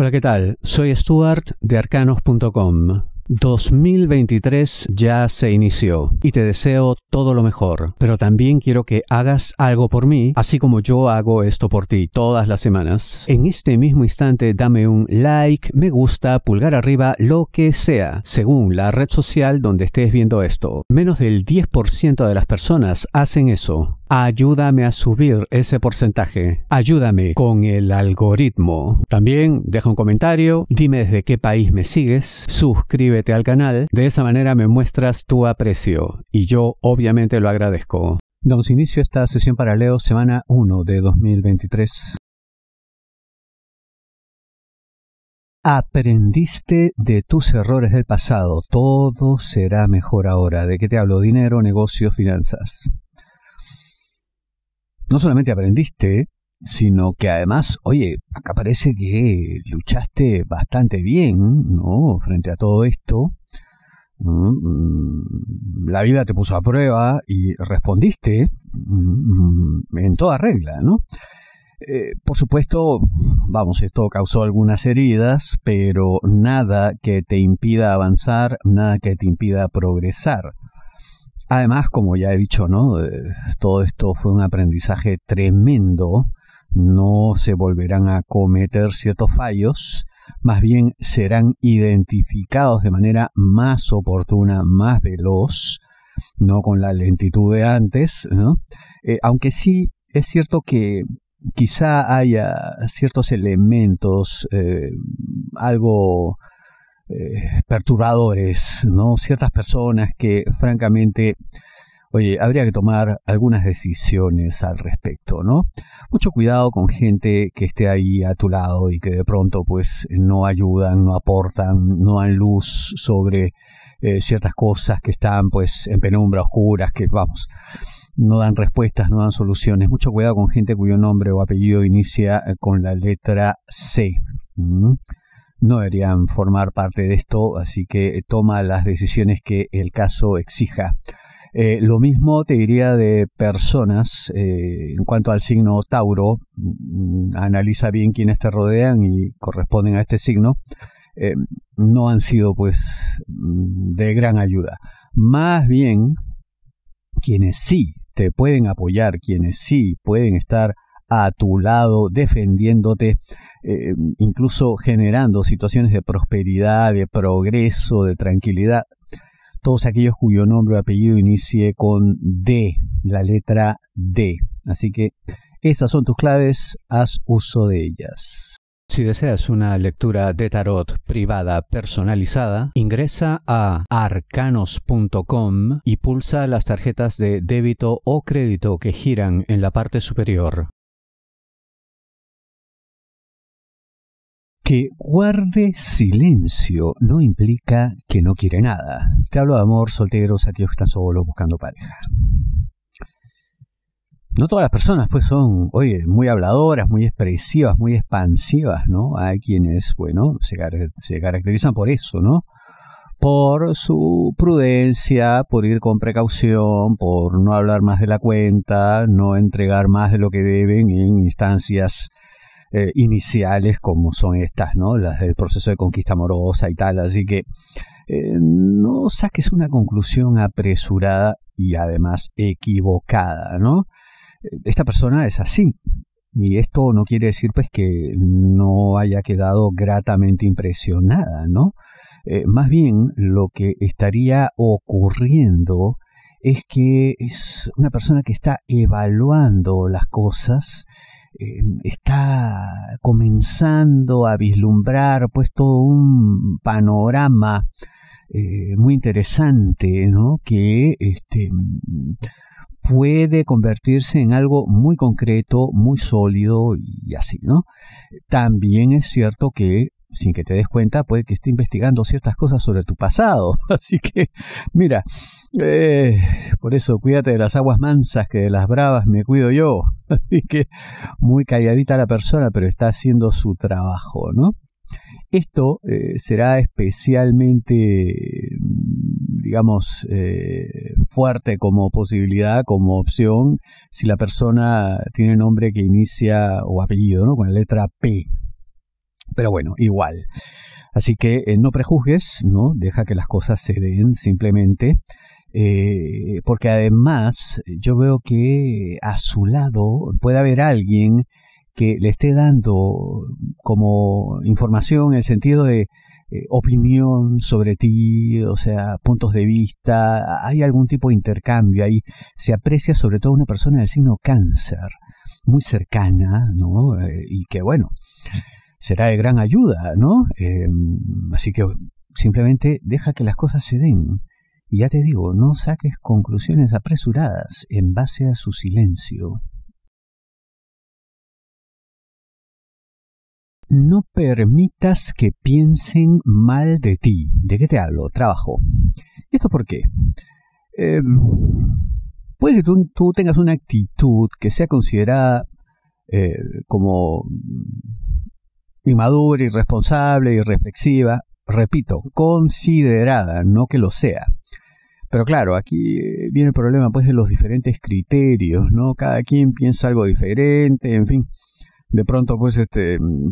Hola, ¿qué tal? Soy Stuart de Arcanos.com. 2023 ya se inició y te deseo todo lo mejor, pero también quiero que hagas algo por mí, así como yo hago esto por ti todas las semanas. En este mismo instante dame un like, me gusta, pulgar arriba, lo que sea, según la red social donde estés viendo esto. Menos del 10% de las personas hacen eso. Ayúdame a subir ese porcentaje. Ayúdame con el algoritmo. También deja un comentario, dime desde qué país me sigues, suscríbete al canal, de esa manera me muestras tu aprecio y yo obviamente lo agradezco. Damos inicio a esta sesión para Leo, semana 1 de 2023. Aprendiste de tus errores del pasado, todo será mejor ahora. ¿De qué te hablo? Dinero, negocios, finanzas. No solamente aprendiste, sino que además, oye, acá parece que luchaste bastante bien, ¿no? Frente a todo esto. La vida te puso a prueba y respondiste en toda regla, ¿no? Por supuesto, vamos, esto causó algunas heridas, pero nada que te impida avanzar, nada que te impida progresar. Además, como ya he dicho, ¿no? Todo esto fue un aprendizaje tremendo. No se volverán a cometer ciertos fallos, más bien serán identificados de manera más oportuna, más veloz, no con la lentitud de antes, ¿no? Aunque sí es cierto que quizá haya ciertos elementos, algo perturbadores, ¿no? Ciertas personas que, francamente, oye, habría que tomar algunas decisiones al respecto, ¿no? Mucho cuidado con gente que esté ahí a tu lado y que de pronto, pues, no ayudan, no aportan, no dan luz sobre ciertas cosas que están, pues, en penumbra, oscuras, que, vamos, no dan respuestas, no dan soluciones. Mucho cuidado con gente cuyo nombre o apellido inicia con la letra C. No deberían formar parte de esto, así que toma las decisiones que el caso exija. Lo mismo te diría de personas, en cuanto al signo Tauro, analiza bien quiénes te rodean y corresponden a este signo, no han sido pues de gran ayuda. Más bien, quienes sí te pueden apoyar, quienes sí pueden estar a tu lado, defendiéndote, incluso generando situaciones de prosperidad, de progreso, de tranquilidad. Todos aquellos cuyo nombre o apellido inicie con D, la letra D. Así que estas son tus claves, haz uso de ellas. Si deseas una lectura de tarot privada personalizada, ingresa a arcanos.com y pulsa las tarjetas de débito o crédito que giran en la parte superior. Que guarde silencio no implica que no quiere nada. Te hablo de amor, solteros, aquellos que están solos buscando pareja. No todas las personas pues son, oye, muy habladoras, muy expresivas, muy expansivas, ¿no? Hay quienes, bueno, se caracterizan por eso, ¿no? Por su prudencia, por ir con precaución, por no hablar más de la cuenta, no entregar más de lo que deben en instancias iniciales como son estas, ¿no? Las del proceso de conquista amorosa y tal, así que no saques una conclusión apresurada y además equivocada, ¿no? Esta persona es así y esto no quiere decir pues que no haya quedado gratamente impresionada, ¿no? Más bien lo que estaría ocurriendo es que es una persona que está evaluando las cosas, está comenzando a vislumbrar pues todo un panorama muy interesante, ¿no? Que puede convertirse en algo muy concreto, muy sólido y así, ¿no? También es cierto que sin que te des cuenta, puede que esté investigando ciertas cosas sobre tu pasado. Así que, mira, por eso cuídate de las aguas mansas, que de las bravas me cuido yo. Así que muy calladita la persona, pero está haciendo su trabajo, ¿no? Esto será especialmente, digamos, fuerte como posibilidad, como opción, si la persona tiene nombre que inicia o apellido, ¿no? Con la letra P. pero bueno, igual. Así que no prejuzgues, ¿no? Deja que las cosas se den simplemente, porque además yo veo que a su lado puede haber alguien que le esté dando como información en el sentido de opinión sobre ti, o sea, puntos de vista, hay algún tipo de intercambio ahí. Se aprecia sobre todo una persona del signo Cáncer, muy cercana, ¿no? Y que, bueno, será de gran ayuda, ¿no? Así que simplemente deja que las cosas se den. Y ya te digo, no saques conclusiones apresuradas en base a su silencio. No permitas que piensen mal de ti. ¿De qué te hablo? Trabajo. ¿Y esto por qué? Puede que tú tengas una actitud que sea considerada como inmadura, irresponsable, irreflexiva. Repito, considerada, no que lo sea. Pero claro, aquí viene el problema pues de los diferentes criterios, ¿no? Cada quien piensa algo diferente, en fin. De pronto, pues,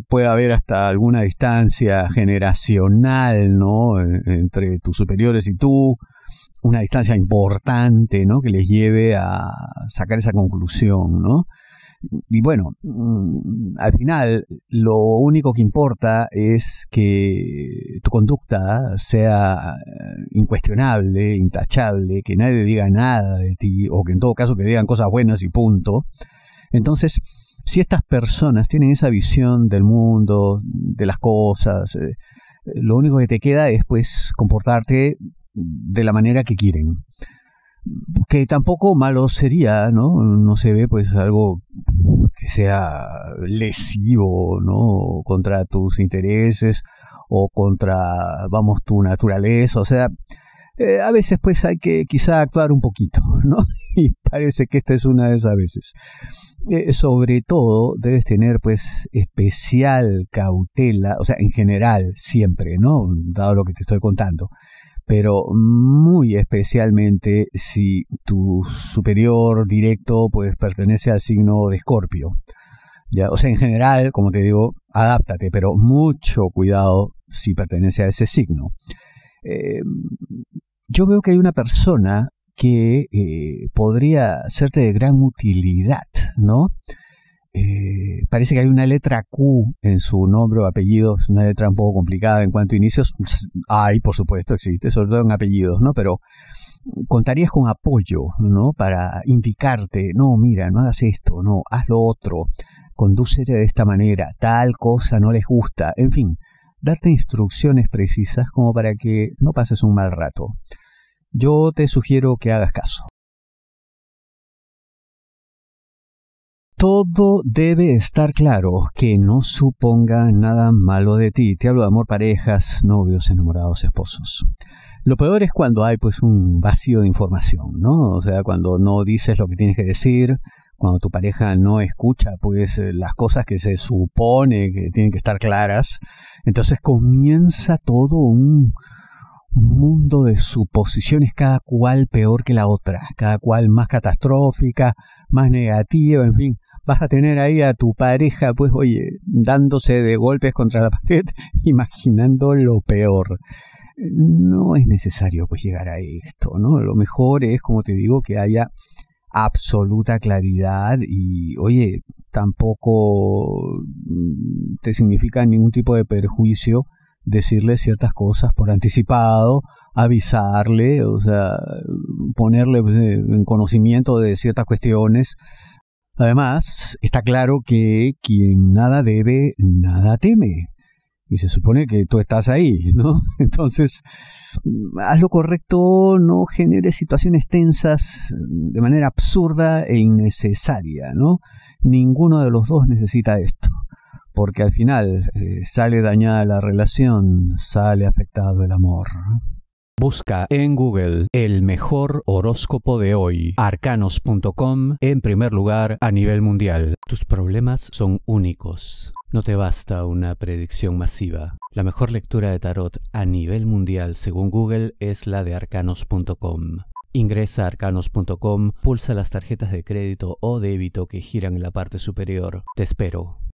puede haber hasta alguna distancia generacional, ¿no? Entre tus superiores y tú, una distancia importante, ¿no? Que les lleve a sacar esa conclusión, ¿no? Y bueno, al final, lo único que importa es que tu conducta sea incuestionable, intachable, que nadie diga nada de ti, o que en todo caso que digan cosas buenas y punto. Entonces, si estas personas tienen esa visión del mundo, de las cosas, lo único que te queda es pues comportarte de la manera que quieren. Que tampoco malo sería, ¿no? No se ve pues algo que sea lesivo, ¿no? Contra tus intereses o contra, vamos, tu naturaleza, o sea... a veces pues hay que quizá actuar un poquito, ¿no? Y parece que esta es una de esas veces. Sobre todo debes tener pues especial cautela, o sea, en general siempre, ¿no? Dado lo que te estoy contando. Pero muy especialmente si tu superior directo pues pertenece al signo de Escorpio. Ya, o sea, en general, como te digo, adáptate, pero mucho cuidado si pertenece a ese signo. Yo veo que hay una persona que podría serte de gran utilidad, ¿no? Parece que hay una letra Q en su nombre o apellido, es una letra un poco complicada en cuanto a inicios. Hay, por supuesto, existe, sobre todo en apellidos, ¿no? Pero contarías con apoyo, ¿no? Para indicarte, no, mira, no hagas esto, no, haz lo otro, condúcete de esta manera, tal cosa no les gusta, en fin. Darte instrucciones precisas como para que no pases un mal rato. Yo te sugiero que hagas caso. Todo debe estar claro, que no suponga nada malo de ti. Te hablo de amor, parejas, novios, enamorados, esposos. Lo peor es cuando hay pues un vacío de información, ¿no? O sea, cuando no dices lo que tienes que decir, cuando tu pareja no escucha pues las cosas que se supone que tienen que estar claras, entonces comienza todo un mundo de suposiciones, cada cual peor que la otra, cada cual más catastrófica, más negativa, en fin, vas a tener ahí a tu pareja pues, oye, dándose de golpes contra la pared, imaginando lo peor. No es necesario pues llegar a esto, ¿no? Lo mejor es, como te digo, que haya absoluta claridad y, oye, tampoco te significa ningún tipo de perjuicio decirle ciertas cosas por anticipado, avisarle, o sea, ponerle en conocimiento de ciertas cuestiones. Además, está claro que quien nada debe, nada teme. Y se supone que tú estás ahí, ¿no? Entonces, haz lo correcto, no generes situaciones tensas de manera absurda e innecesaria, ¿no? Ninguno de los dos necesita esto, porque al final sale dañada la relación, sale afectado el amor. Busca en Google el mejor horóscopo de hoy, Arcanos.com, en primer lugar a nivel mundial. Tus problemas son únicos. No te basta una predicción masiva. La mejor lectura de tarot a nivel mundial según Google es la de Arcanos.com. Ingresa a Arcanos.com, pulsa las tarjetas de crédito o débito que giran en la parte superior. Te espero.